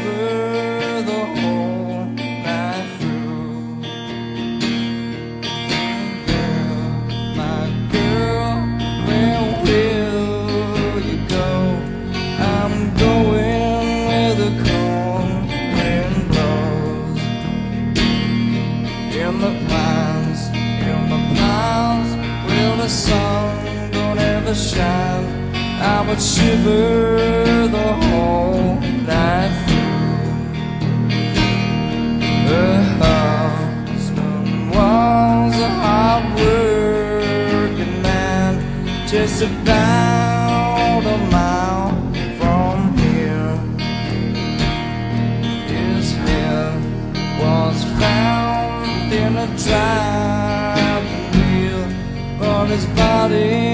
river the whole night through. My girl, where will you go? I'm going where the cold wind blows. In the pines, where the sun don't ever shine, I would shiver the whole night through. Her husband was a hard-working man, just about a mile from here. His head was found in a driving wheel, but his body